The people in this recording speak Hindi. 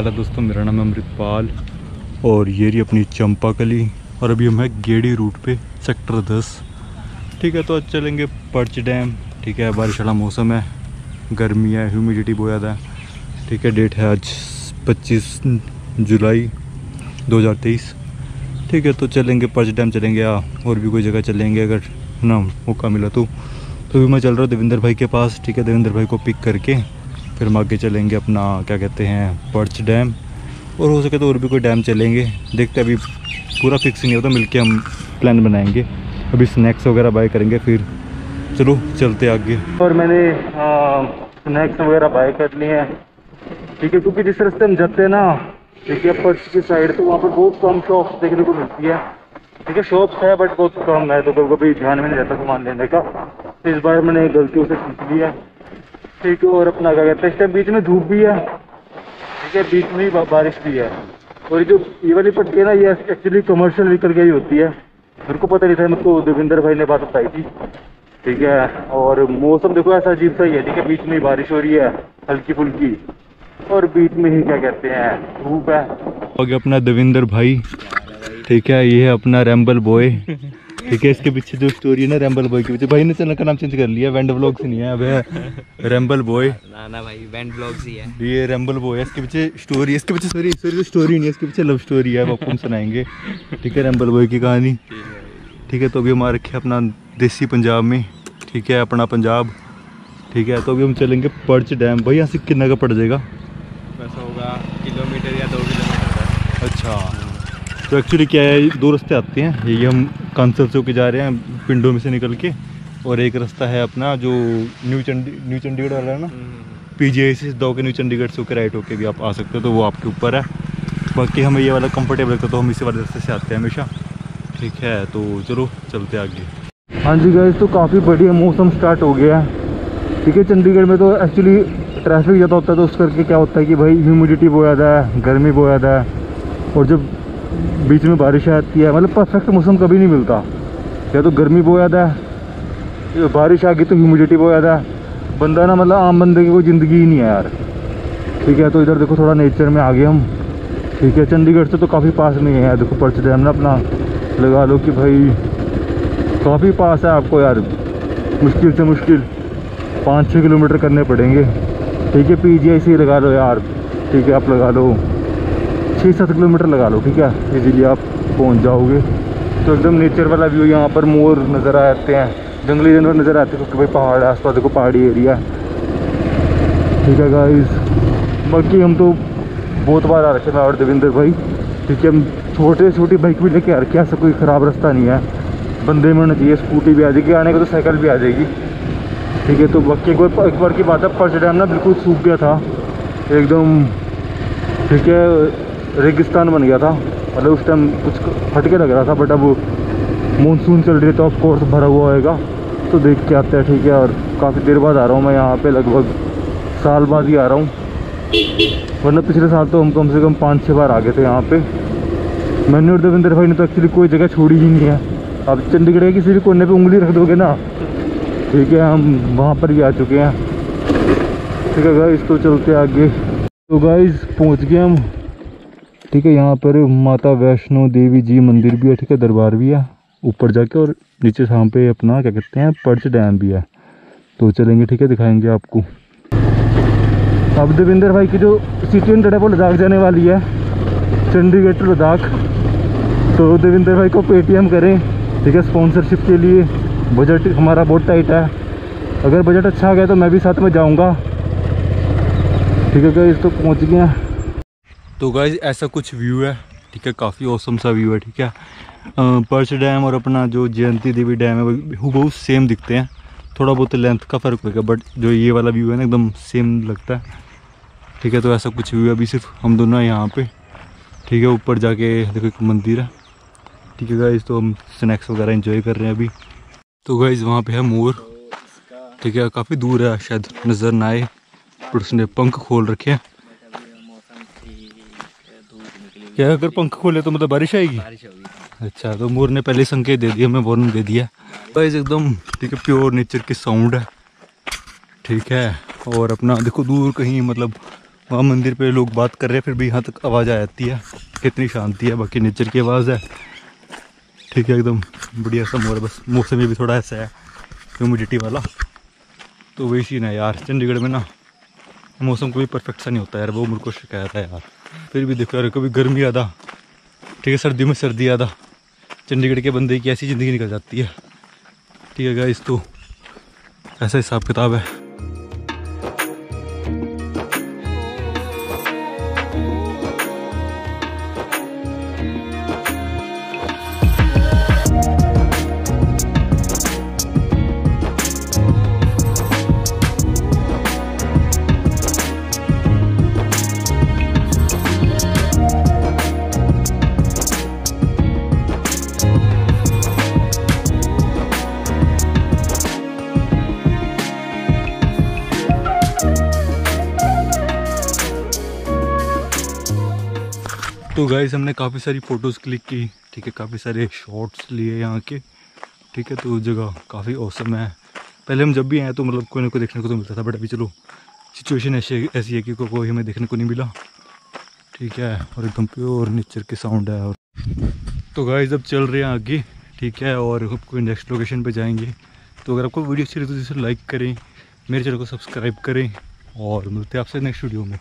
हाल है दोस्तों, मेरा नाम है अमृतपाल और ये रही अपनी चंपा कली। और अभी हम है गेढ़ी रूट पे सेक्टर 10, ठीक है। तो आज चलेंगे पर्च डैम, ठीक है। बारिश वाला मौसम है, गर्मी है, ह्यूमिडिटी बहुत ज़्यादा है, ठीक है। डेट है आज 25 जुलाई 2023, ठीक है। तो चलेंगे पर्च डैम, चलेंगे या और भी कोई जगह चलेंगे अगर ना मौका मिला तो भी मैं चल रहा हूँ देवेंद्र भाई के पास, ठीक है। देवेंद्र भाई को पिक करके फिर हम आगे चलेंगे अपना क्या कहते हैं पर्च डैम, और हो सके तो और भी कोई डैम चलेंगे, देखते हैं। अभी पूरा फिक्स नहीं होता, मिलके हम प्लान बनाएंगे। अभी स्नैक्स वगैरह बाय करेंगे, फिर चलो चलते आगे। और मैंने स्नैक्स वगैरह बाय कर लिए हैं, ठीक है। क्योंकि जिस रास्ते हम जाते हैं ना, ठीक है, पर्च की साइड, तो वहाँ पर बहुत कम शॉप्स देखने को मिलती है, ठीक है। शॉप्स है बट बहुत कम है, तो कभी कभी ध्यान में नहीं रहता सामान लेने का। इस बार मैंने गलती उसे सीख ली है, ठीक है। और अपना क्या कहते हैं, इस टाइम बीच में धूप भी है, ठीक है, बीच में ही बारिश भी है। और जो ये वाली पट्टी है ना, ये एक्चुअली कमर्शियल व्हीकल की होती है। मेरे को पता नहीं था, मुझको देवेंद्र भाई ने बात बताई थी, ठीक है। और मौसम देखो ऐसा अजीब सा ही है, ठीक है। बीच में ही बारिश हो रही है हल्की फुल्की, और बीच में ही क्या कहते हैं धूप है। और अपना देवेंद्र भाई, ठीक है, ये है अपना रैमबल बोए, ठीक है। इसके पीछे जो स्टोरी है ना रैमबल बोए के पीछे, भाई ने चैनल का नाम चेंज कर लिया, वैंड व्लॉग्स नहीं है अब, है रैमबल बोए। ना ना भाई, वैंड व्लॉग्स ही है, ये रैमबल बोए है। इसके पीछे स्टोरी, इसके पीछे स्टोरी नहीं है, इसके पीछे लव स्टोरी है, आपको हम सुनाएंगे, ठीक है, रैमबल बोए की कहानी, ठीक है। तो अभी हमारा रखे अपना देसी पंजाब में, ठीक है, अपना पंजाब, ठीक है। तो अभी हम चलेंगे पर्च डैम। भाई यहाँ से कितना का पड़ जाएगा? वैसा होगा किलोमीटर या 2 किलोमीटर। अच्छा, तो एक्चुअली क्या है, दो रास्ते आते हैं, ये हम कांसल से होके जा रहे हैं पिंडों में से निकल के, और एक रास्ता है अपना जो न्यू चंडीगढ़ वाला है ना, पीजीआई से दो के न्यू चंडीगढ़ से होकर राइट होके भी आप आ सकते हो, तो वो आपके ऊपर है। बाकी हमें ये वाला कंफर्टेबल लगता है, तो हम इसी वाले रास्ते से आते हैं हमेशा, ठीक है। तो चलो चलते आगे। हाँ जी गाइस, तो काफ़ी बढ़िया मौसम स्टार्ट हो गया है, ठीक है। चंडीगढ़ में तो एक्चुअली ट्रैफिक ज़्यादा होता है, तो उस करके क्या होता है कि भाई ह्यूमिडिटी बहुत ज़्यादा है, गर्मी बहुत ज़्यादा है, और जब बीच में बारिश आती है, मतलब परफेक्ट मौसम कभी नहीं मिलता। या तो गर्मी बहुत ज़्यादा है, बारिश आ गई तो ह्यूमिडिटी बहुत ज़्यादा है, बंदा ना मतलब आम बंदे की कोई ज़िंदगी ही नहीं है यार, ठीक है। तो इधर देखो थोड़ा नेचर में आ गए हम, ठीक है। चंडीगढ़ से तो काफ़ी पास में है यार, देखो पर्च डैम ना अपना लगा लो कि भाई काफ़ी पास है आपको यार, मुश्किल से मुश्किल 5-6 किलोमीटर करने पड़ेंगे, ठीक है। पीजीआई से लगा लो यार, ठीक है, आप लगा लो 6-7 किलोमीटर लगा लो, ठीक है, इजीली आप पहुंच जाओगे। तो एकदम नेचर वाला व्यू, यहाँ पर मोर नज़र आते हैं, जंगली जानवर नज़र आते हैं, क्योंकि भाई पहाड़ आस पास देखो पहाड़ी एरिया, ठीक है गाइस। बाकी हम तो बहुत बार आ रखे हैं और देवेंद्र भाई, ठीक है। हम छोटी बाइक भी लेके आ रखे, ऐसा कोई ख़राब रास्ता नहीं है, बंदे में होना चाहिए, स्कूटी भी आ जाएगी आने का, तो साइकिल भी आ जाएगी, ठीक है। तो बाकी एक बार की बात है, पर्च डैम ना बिल्कुल सूख गया था एकदम, ठीक है, रेगिस्तान बन गया था, मतलब उस टाइम कुछ हटके लग रहा था, बट अब मॉनसून चल रही है तो ऑफकोर्स भरा हुआ होगा, तो देख के आते हैं, ठीक है। और काफ़ी देर बाद आ रहा हूँ मैं यहाँ पे, लगभग साल बाद ही आ रहा हूँ, वरना पिछले साल तो हम कम से कम 5-6 बार आ गए थे यहाँ पे। मैंने और देवेंद्र भाई ने तो एक्चुअली कोई जगह छोड़ी ही नहीं है। अब चंडीगढ़ के किसी भी कोने पर उंगली रख दोगे ना, ठीक है, हम वहाँ पर भी आ चुके हैं, ठीक है गाइस। तो चलते आगे। तो गाइस पहुँच गए हम, ठीक है। यहाँ पर माता वैष्णो देवी जी मंदिर भी है, ठीक है, दरबार भी है ऊपर जाके, और नीचे शाम पे अपना क्या कहते हैं पर्च डैम भी है, तो चलेंगे, ठीक है, दिखाएंगे आपको। अब देवेंद्र भाई की जो सिटी एंड वो लद्दाख जाने वाली है, चंडीगढ़ टू लद्दाख, तो देवेंद्र भाई को PTM करें, ठीक है, स्पॉन्सरशिप के लिए। बजट हमारा बहुत टाइट है, अगर बजट अच्छा गया तो मैं भी साथ में जाऊँगा, ठीक है। इस तो पहुँच गया। तो गाइस ऐसा कुछ व्यू है, ठीक है, काफ़ी औसम सा व्यू है, ठीक है। पर्च डैम और अपना जो जयंती देवी डैम है वो बहुत सेम दिखते हैं, थोड़ा बहुत लेंथ का फ़र्क होगा, बट जो ये वाला व्यू है ना एकदम सेम लगता है, ठीक है। तो ऐसा कुछ व्यू है, अभी सिर्फ हम दोनों यहाँ पे, ठीक है। ऊपर जाके देखो एक मंदिर है, ठीक है गाइस। तो हम स्नैक्स वगैरह इंजॉय कर रहे हैं अभी। तो गाइस वहाँ पर है मोर, ठीक है, काफ़ी दूर है, शायद नज़र ना आए, पर उसने पंख खोल रखे हैं। क्या अगर पंख खोले तो मतलब बारिश आएगी? बारिश होगी। अच्छा, तो मोर ने पहले संकेत दे दिया, हमें वार्निंग दे दिया। गाइस एकदम, ठीक है, प्योर नेचर की साउंड है, ठीक है। और अपना देखो दूर कहीं मतलब वहाँ मंदिर पे लोग बात कर रहे हैं, फिर भी यहाँ तक आवाज़ आ जाती है। कितनी शांति है, बाकी नेचर की आवाज़ है, ठीक है, एकदम बढ़िया सा माहौल। बस मौसम भी थोड़ा ऐसा है ह्यूमिडिटी वाला, तो वही सीन है यार। चंडीगढ़ में ना मौसम कोई परफेक्ट सा नहीं होता यार, वो मुझे को शिकायत है यार। फिर भी देखो यार, कभी गर्मी आधा, ठीक है, सर्दियों में सर्दी आधा, चंडीगढ़ के बंदे की ऐसी ज़िंदगी निकल जाती है, ठीक है गाइस। तो ऐसा हिसाब किताब है। तो गाइस हमने काफ़ी सारी फ़ोटोज़ क्लिक की, ठीक है, काफ़ी सारे शॉट्स लिए यहाँ के, ठीक है। तो जगह काफ़ी औसम है। पहले हम जब भी आए तो मतलब कोई ना कोई देखने को तो मिलता था, बट अभी चलो सिचुएशन ऐसी है कि कोई हमें देखने को नहीं मिला, ठीक है, और एकदम प्योर नेचर के साउंड है। और तो गाइस अब चल रहे हैं आगे, ठीक है, और कोई नेक्स्ट लोकेशन पर जाएंगे। तो अगर आपको वीडियो अच्छी लगी तो इसे लाइक करें, मेरे चैनल को सब्सक्राइब करें, और मिलते हैं आपसे नेक्स्ट वीडियो में।